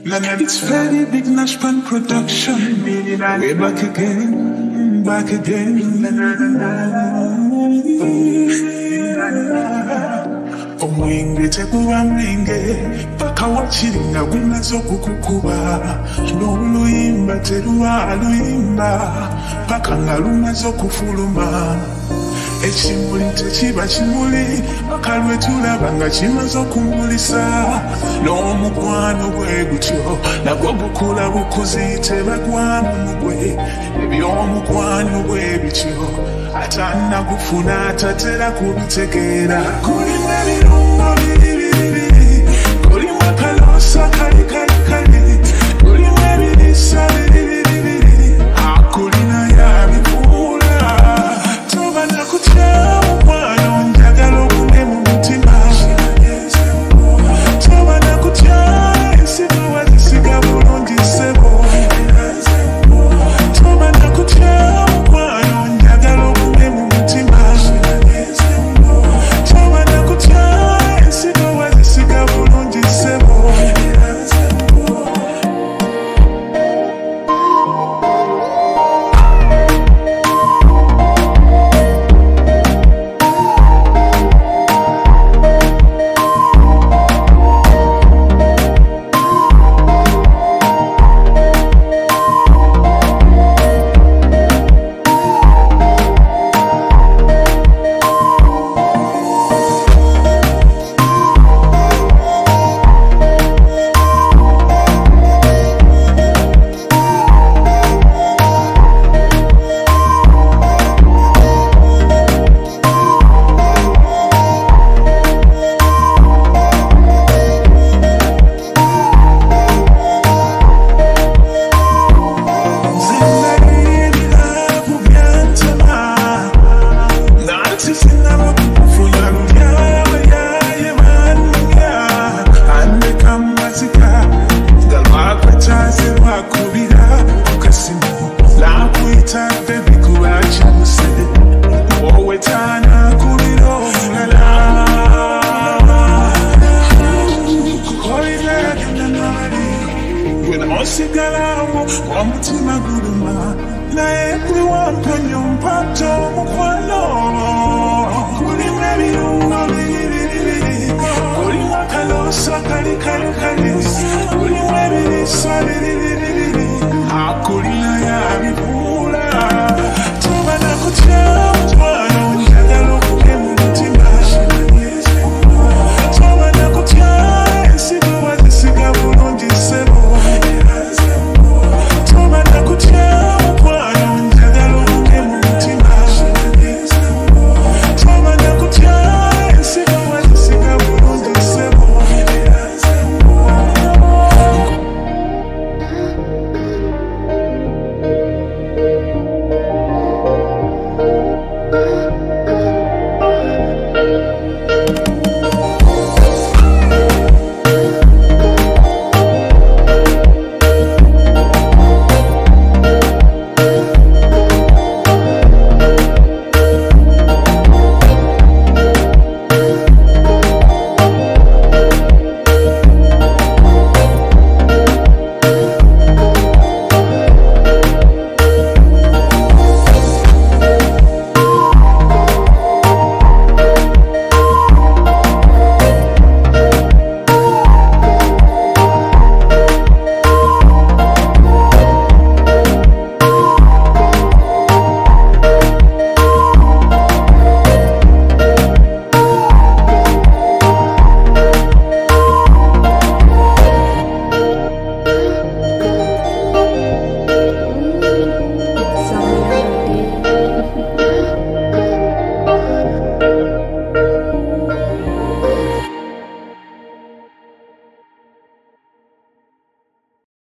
It's very big Nashpan production. We're back again, back again. Omwenge tekuwa mwenge paka wachiringa winazo kukukuba Luluimba teruwa aluimba paka ngalumazo kufuluma Echimuli techiba chimuli akalwetula banga chimazo kumulisa Lomu kwano gwe gutyo nagwo gukula bukuzite bagwano mugwe Ebyomu kwano gwe bityo atana gufuna atatera kubitegera Sigalamu, wamutima guluma na everyone penyo mpato mukwano kuri mebirungo biribiribiri kuri mwakalosa kari kari kari kuri mwebirisa biribiribiri